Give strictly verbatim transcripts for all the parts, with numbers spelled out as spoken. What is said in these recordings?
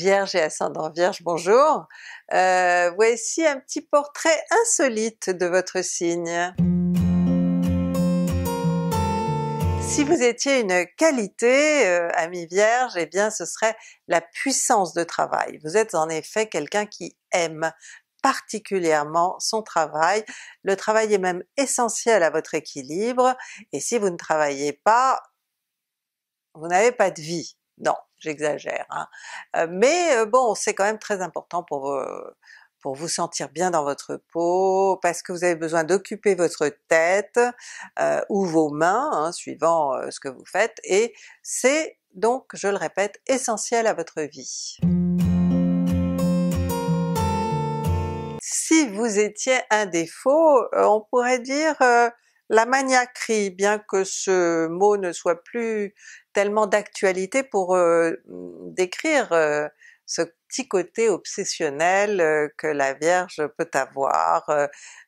Vierge et ascendant Vierge, bonjour! Euh, voici un petit portrait insolite de votre signe. Si vous étiez une qualité, euh, amie Vierge, eh bien ce serait la puissance de travail. Vous êtes en effet quelqu'un qui aime particulièrement son travail. Le travail est même essentiel à votre équilibre, et si vous ne travaillez pas, vous n'avez pas de vie. Non, j'exagère, hein. euh, mais euh, bon, c'est quand même très important pour, euh, pour vous sentir bien dans votre peau, parce que vous avez besoin d'occuper votre tête euh, ou vos mains, hein, suivant euh, ce que vous faites, et c'est donc, je le répète, essentiel à votre vie. Si vous étiez un défaut, euh, on pourrait dire euh, la maniaquerie, bien que ce mot ne soit plus tellement d'actualité pour euh, décrire euh, ce petit côté obsessionnel euh, que la Vierge peut avoir, euh,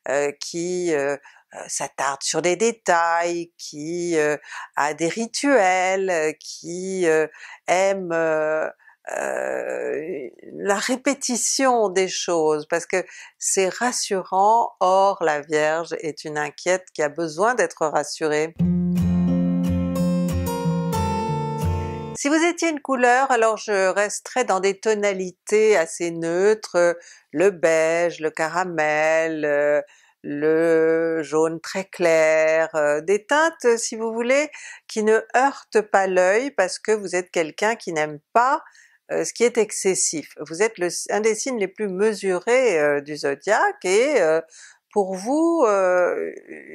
euh, qui euh, s'attarde sur des détails, qui euh, a des rituels, qui euh, aime euh, Euh, la répétition des choses, parce que c'est rassurant. Or la Vierge est une inquiète qui a besoin d'être rassurée. Si vous étiez une couleur, alors je resterais dans des tonalités assez neutres, le beige, le caramel, le jaune très clair, euh, des teintes, si vous voulez, qui ne heurtent pas l'œil, parce que vous êtes quelqu'un qui n'aime pas Euh, ce qui est excessif. Vous êtes le, un des signes les plus mesurés euh, du zodiaque, et euh, pour vous euh,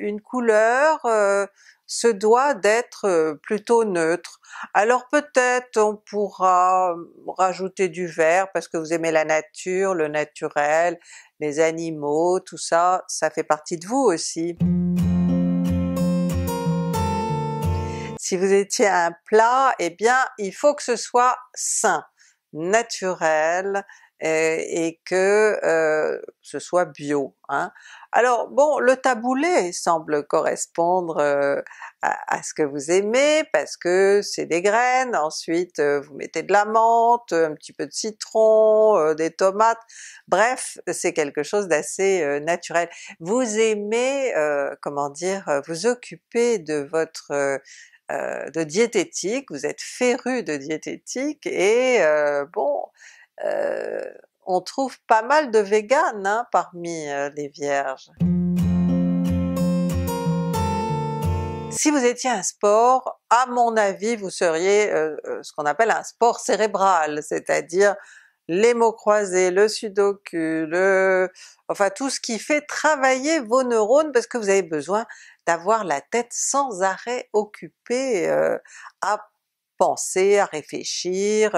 une couleur euh, se doit d'être euh, plutôt neutre. Alors peut-être on pourra rajouter du vert parce que vous aimez la nature, le naturel, les animaux, tout ça, ça fait partie de vous aussi. Si vous étiez un plat, eh bien il faut que ce soit sain, naturel, et, et que euh, ce soit bio, hein. Alors bon, le taboulé semble correspondre euh, à, à ce que vous aimez, parce que c'est des graines, ensuite euh, vous mettez de la menthe, un petit peu de citron, euh, des tomates, bref c'est quelque chose d'assez euh, naturel. Vous aimez, euh, comment dire, vous occuper de votre euh, Euh, de diététique, vous êtes féru de diététique, et euh, bon, euh, on trouve pas mal de véganes, hein, parmi euh, les Vierges. Si vous étiez un sport, à mon avis vous seriez euh, ce qu'on appelle un sport cérébral, c'est-à-dire les mots croisés, le sudoku, le... enfin tout ce qui fait travailler vos neurones, parce que vous avez besoin d'avoir la tête sans arrêt occupée euh, à penser, à réfléchir.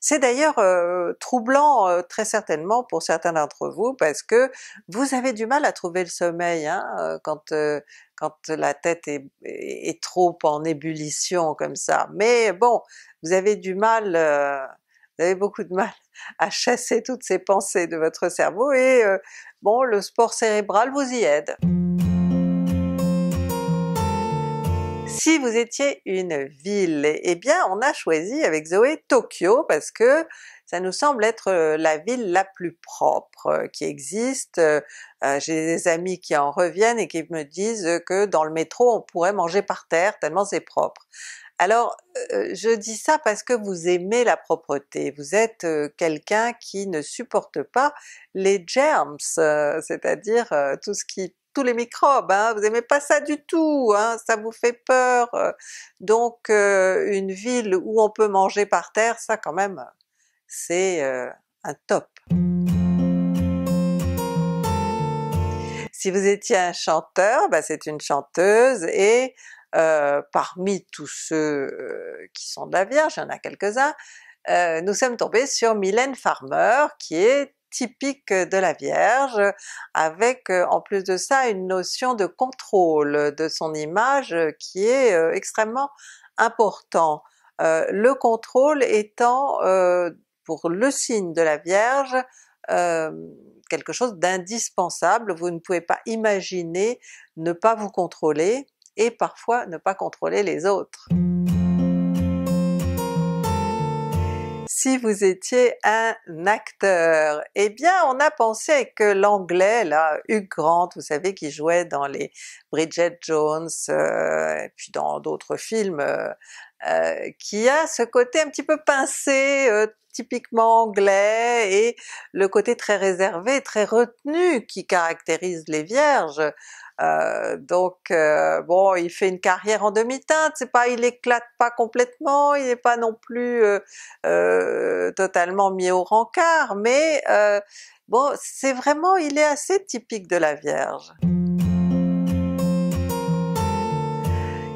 C'est d'ailleurs euh, troublant euh, très certainement pour certains d'entre vous, parce que vous avez du mal à trouver le sommeil, hein, quand euh, quand la tête est, est trop en ébullition comme ça. Mais bon, vous avez du mal... Euh, Vous avez beaucoup de mal à chasser toutes ces pensées de votre cerveau, et euh, bon, le sport cérébral vous y aide. Si vous étiez une ville, eh bien on a choisi avec Zoé Tokyo, parce que ça nous semble être la ville la plus propre qui existe. Euh, J'ai des amis qui en reviennent et qui me disent que dans le métro on pourrait manger par terre tellement c'est propre. Alors euh, je dis ça parce que vous aimez la propreté, vous êtes euh, quelqu'un qui ne supporte pas les germs, euh, c'est-à-dire euh, tout ce qui, tous les microbes, hein, vous n'aimez pas ça du tout, hein, ça vous fait peur. Donc euh, une ville où on peut manger par terre, ça quand même c'est euh, un top. Si vous étiez un chanteur, bah c'est une chanteuse, et Euh, parmi tous ceux euh, qui sont de la Vierge, il y en a quelques-uns, euh, nous sommes tombés sur Mylène Farmer, qui est typique de la Vierge, avec euh, en plus de ça une notion de contrôle de son image qui est euh, extrêmement important. Euh, le contrôle étant euh, pour le signe de la Vierge euh, quelque chose d'indispensable, vous ne pouvez pas imaginer ne pas vous contrôler, et parfois ne pas contrôler les autres. si vous étiez un acteur. Eh bien on a pensé avec l'anglais là, Hugh Grant, vous savez, qui jouait dans les Bridget Jones euh, et puis dans d'autres films, euh, euh, qui a ce côté un petit peu pincé, euh, typiquement anglais, et le côté très réservé, très retenu qui caractérise les Vierges. Euh, donc euh, bon, il fait une carrière en demi-teinte, c'est pas, il éclate pas complètement, il n'est pas non plus euh, euh, totalement mis au rencard, mais euh, bon, c'est vraiment, il est assez typique de la Vierge.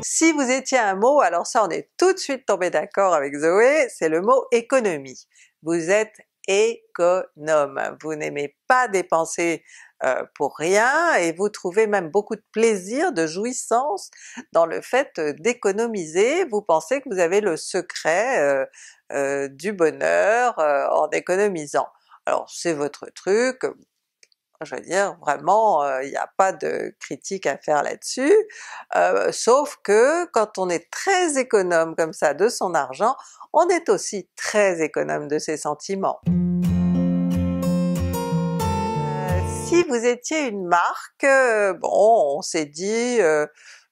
Si vous étiez un mot, alors ça on est tout de suite tombé d'accord avec Zoé, c'est le mot économie. Vous êtes économe, vous n'aimez pas dépenser euh, pour rien, et vous trouvez même beaucoup de plaisir, de jouissance dans le fait d'économiser. Vous pensez que vous avez le secret euh, euh, du bonheur euh, en économisant. Alors c'est votre truc, je veux dire, vraiment il euh, n'y a pas de critique à faire là-dessus, euh, sauf que quand on est très économe comme ça de son argent, on est aussi très économe de ses sentiments. Euh, si vous étiez une marque, euh, bon, on s'est dit euh,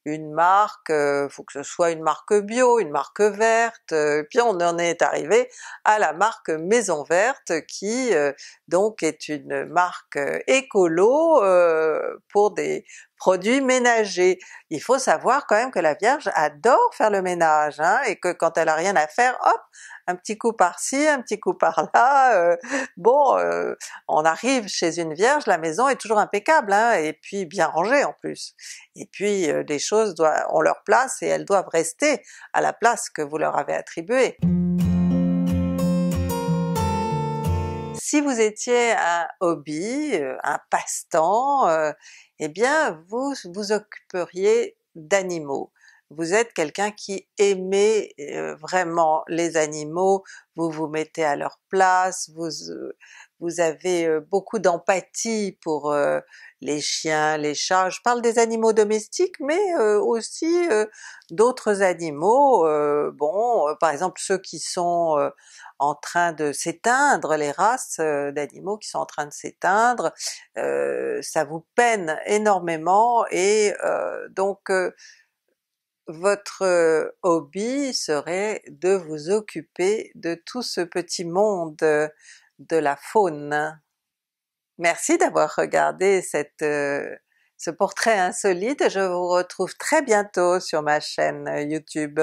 une marque, euh, faut que ce soit une marque bio, une marque verte, euh, puis on en est arrivé à la marque Maison Verte, qui euh, donc est une marque écolo euh, pour des produits ménagers. Il faut savoir quand même que la Vierge adore faire le ménage, hein, et que quand elle a rien à faire, hop, un petit coup par-ci, un petit coup par-là, euh, bon, euh, on arrive chez une Vierge, la maison est toujours impeccable, hein, et puis bien rangée en plus. Et puis euh, les choses doivent, ont leur place et elles doivent rester à la place que vous leur avez attribuée. Si vous étiez un hobby, un passe-temps, euh, eh bien vous vous occuperiez d'animaux. Vous êtes quelqu'un qui aimait euh, vraiment les animaux, vous vous mettez à leur place, vous, euh, vous avez euh, beaucoup d'empathie pour euh, les chiens, les chats, je parle des animaux domestiques, mais euh, aussi euh, d'autres animaux, euh, bon, euh, par exemple ceux qui sont euh, en train de s'éteindre, les races euh, d'animaux qui sont en train de s'éteindre, euh, ça vous peine énormément, et euh, donc euh, votre hobby serait de vous occuper de tout ce petit monde de la faune. Merci d'avoir regardé cette, ce portrait insolite, je vous retrouve très bientôt sur ma chaîne YouTube.